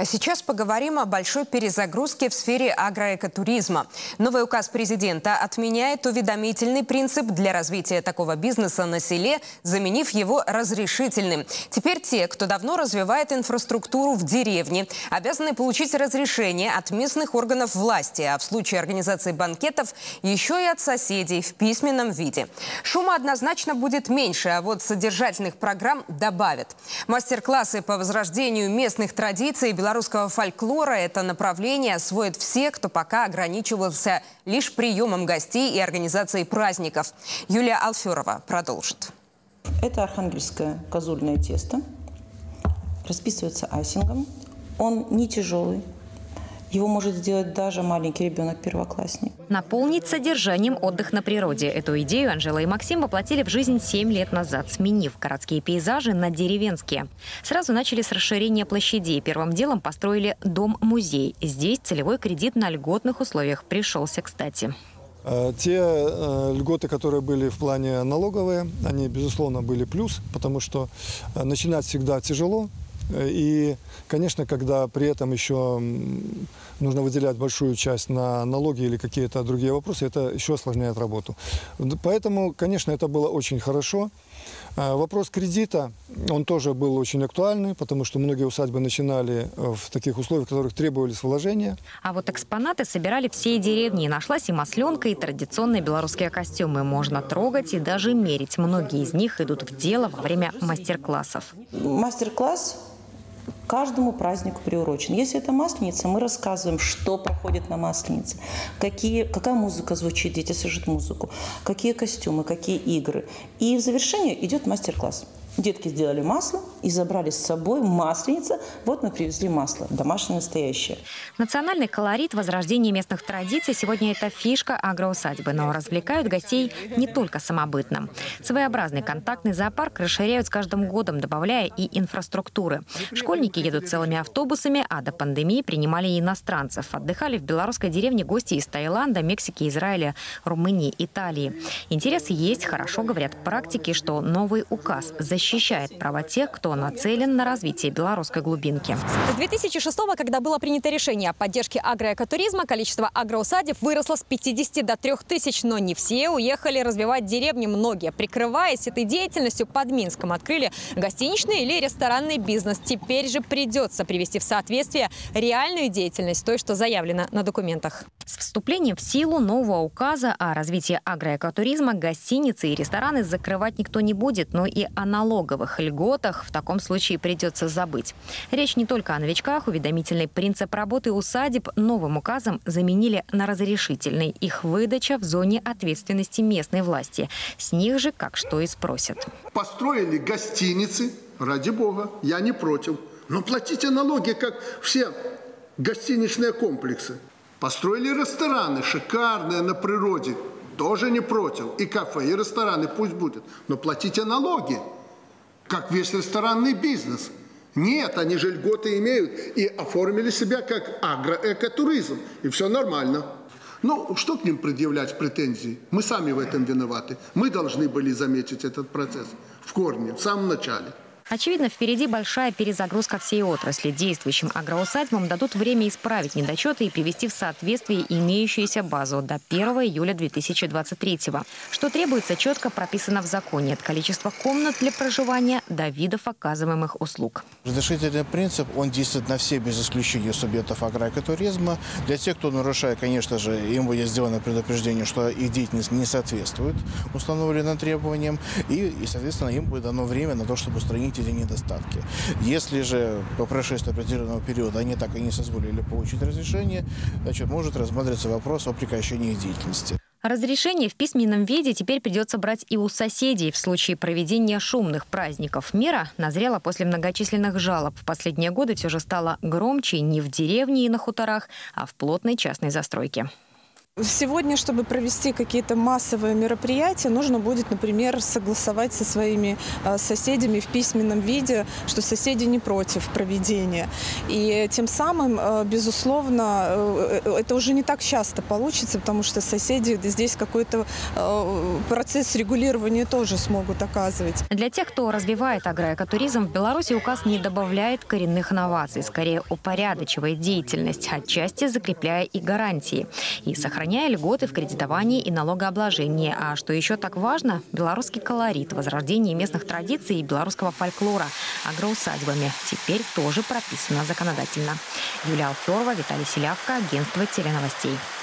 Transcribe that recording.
А сейчас поговорим о большой перезагрузке в сфере агроэкотуризма. Новый указ президента отменяет уведомительный принцип для развития такого бизнеса на селе, заменив его разрешительным. Теперь те, кто давно развивает инфраструктуру в деревне, обязаны получить разрешение от местных органов власти, а в случае организации банкетов еще и от соседей в письменном виде. Шума однозначно будет меньше, а вот содержательных программ добавят. Мастер-классы по возрождению местных традиций белорусского фольклора – это направление освоят все, кто пока ограничивался лишь приемом гостей и организацией праздников. Юлия Алферова продолжит. Это архангельское козульное тесто. Расписывается айсингом. Он не тяжелый. Его может сделать даже маленький ребенок-первоклассник. Наполнить содержанием отдых на природе. Эту идею Анжела и Максим воплотили в жизнь 7 лет назад, сменив городские пейзажи на деревенские. Сразу начали с расширения площадей. Первым делом построили дом-музей. Здесь целевой кредит на льготных условиях пришелся кстати. Те льготы, которые были в плане налоговые, они, безусловно, были плюс, потому что начинать всегда тяжело. И, конечно, когда при этом еще нужно выделять большую часть на налоги или какие-то другие вопросы, это еще осложняет работу. Поэтому, конечно, это было очень хорошо. Вопрос кредита, он тоже был очень актуальный, потому что многие усадьбы начинали в таких условиях, в которых требовались вложения. А вот экспонаты собирали всей деревни. Нашлась и масленка, и традиционные белорусские костюмы. Можно трогать и даже мерить. Многие из них идут в дело во время мастер-классов. Мастер-класс каждому празднику приурочен. Если это Масленица, мы рассказываем, что проходит на Масленице, какая музыка звучит, дети слышат музыку, какие костюмы, какие игры. И в завершение идет мастер-класс. Детки сделали масло и забрали с собой масленицу. Вот мы привезли масло, домашнее, настоящее. Национальный колорит, возрождение местных традиций – сегодня это фишка агроусадьбы. Но развлекают гостей не только самобытным. Своеобразный контактный зоопарк расширяют с каждым годом, добавляя и инфраструктуры. Школьники едут целыми автобусами, а до пандемии принимали и иностранцев. Отдыхали в белорусской деревне гости из Таиланда, Мексики, Израиля, Румынии, Италии. Интерес есть, хорошо говорят практики, что новый указ защищает права тех, кто нацелен на развитие белорусской глубинки. С 2006-го, когда было принято решение о поддержке агроэкотуризма, количество агроусадеб выросло с 50 до 3000, но не все уехали развивать деревни. Многие, прикрываясь этой деятельностью, под Минском открыли гостиничный или ресторанный бизнес. Теперь же придется привести в соответствие реальную деятельность той, что заявлено на документах. С вступлением в силу нового указа о развитии агроэкотуризма гостиницы и рестораны закрывать никто не будет, но и о налоговых льготах в таком случае придется забыть. Речь не только о новичках. Уведомительный принцип работы усадеб новым указом заменили на разрешительный. Их выдача в зоне ответственности местной власти. С них же как что и спросят. Построили гостиницы, ради бога, я не против. Но платите налоги, как все гостиничные комплексы. Построили рестораны, шикарные, на природе, тоже не против. И кафе, и рестораны пусть будет, но платите налоги. Как весь ресторанный бизнес. Нет, они же льготы имеют и оформили себя как агроэкотуризм. И все нормально. Ну, что к ним предъявлять претензии? Мы сами в этом виноваты. Мы должны были заметить этот процесс в корне, в самом начале. Очевидно, впереди большая перезагрузка всей отрасли. Действующим агроусадьбам дадут время исправить недочеты и привести в соответствие имеющуюся базу до 1 июля 2023-го. Что требуется, четко прописано в законе. От количества комнат для проживания до видов оказываемых услуг. Разрешительный принцип, он действует на все, без исключения субъектов агроэкотуризма. Для тех, кто нарушает, конечно же, им будет сделано предупреждение, что их деятельность не соответствует установленным требованиям. И соответственно, им будет дано время на то, чтобы устранить или недостатки. Если же по прошествии определенного периода они так и не соизволили получить разрешение, значит, может рассматриваться вопрос о прекращении деятельности. Разрешение в письменном виде теперь придется брать и у соседей в случае проведения шумных праздников. Мера назрела после многочисленных жалоб. В последние годы все же стало громче не в деревне и на хуторах, а в плотной частной застройке. Сегодня, чтобы провести какие-то массовые мероприятия, нужно будет, например, согласовать со своими соседями в письменном виде, что соседи не против проведения. И тем самым, безусловно, это уже не так часто получится, потому что соседи здесь какой-то процесс регулирования тоже смогут оказывать. Для тех, кто развивает агроэкотуризм, в Беларуси указ не добавляет коренных новаций, скорее упорядочивает деятельность, отчасти закрепляя и гарантии, и сохраняя льготы в кредитовании и налогообложении. А что еще так важно? Белорусский колорит, возрождение местных традиций и белорусского фольклора агроусадьбами теперь тоже прописано законодательно. Юлия Алферова, Виталий Селявко, агентство теленовостей.